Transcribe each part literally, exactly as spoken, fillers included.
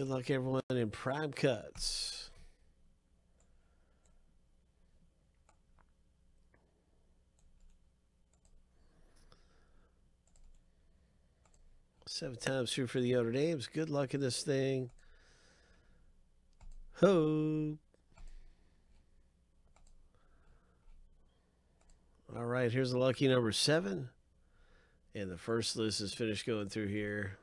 Good luck, everyone, in Prime Cuts. Seven times through for the Notre Dames. Good luck in this thing. Ho! All right, here's the lucky number seven. And the first list is finished going through here.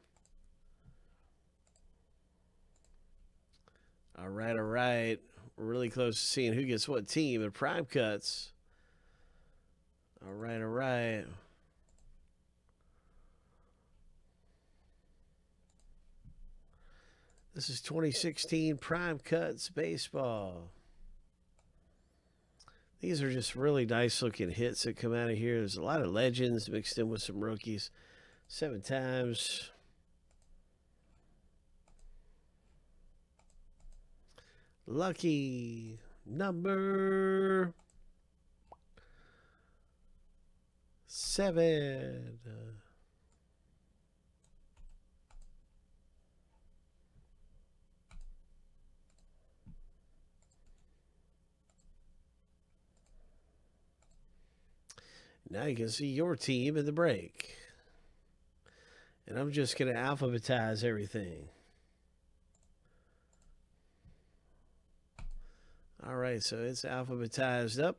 All right, all right. We're really close to seeing who gets what team in Prime Cuts. All right, all right. This is twenty sixteen Prime Cuts Baseball. These are just really nice looking hits that come out of here. There's a lot of legends mixed in with some rookies. Seven times. Lucky number seven. Now you can see your team in the break. And I'm just going to alphabetize everything. All right, so it's alphabetized up.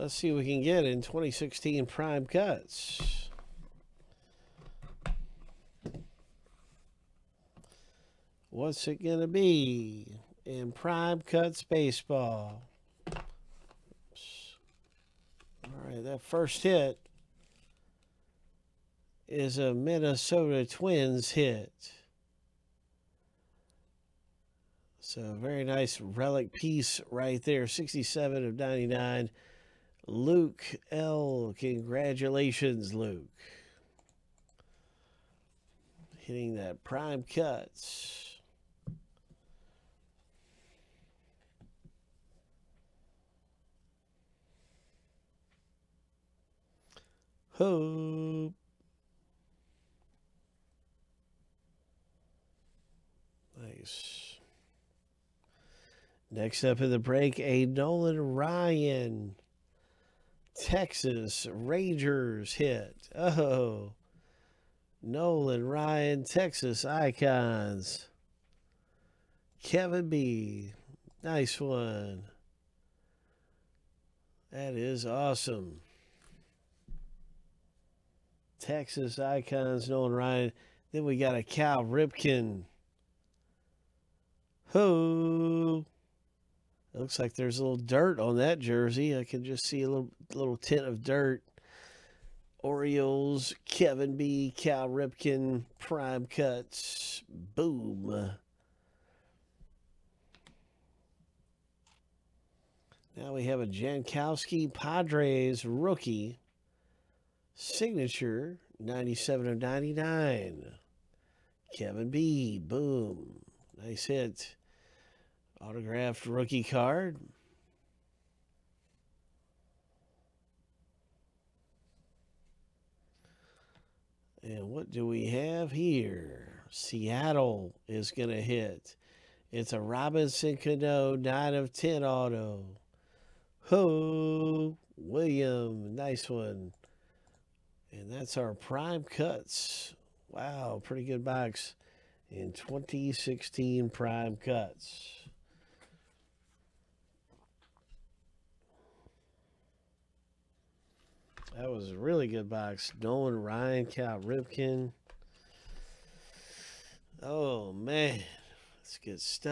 Let's see what we can get in twenty sixteen Prime Cuts. What's it going to be in Prime Cuts Baseball? Oops. All right, that first hit is a Minnesota Twins hit. So, very nice relic piece right there, sixty-seven of ninety-nine. Luke L. Congratulations, Luke. Hitting that Prime Cuts. Hope. Nice. Next up in the break, a Nolan Ryan Texas Rangers hit. Oh, Nolan Ryan, Texas Icons. Kevin B. Nice one. That is awesome. Texas Icons, Nolan Ryan. Then we got a Cal Ripken. Ho. It looks like there's a little dirt on that jersey. I can just see a little little tint of dirt. Orioles, Kevin B, Cal Ripken, Prime Cuts. Boom. Now we have a Jankowski Padres rookie signature, ninety-seven of ninety-nine. Kevin B, boom. Nice hit. Autographed rookie card. And what do we have here? Seattle is going to hit. It's a Robinson Cano, nine of ten auto. Ho, William. Nice one. And that's our Prime Cuts. Wow, pretty good box in twenty sixteen Prime Cuts. That was a really good box. Nolan Ryan, Cal Ripken. Oh, man. That's good stuff.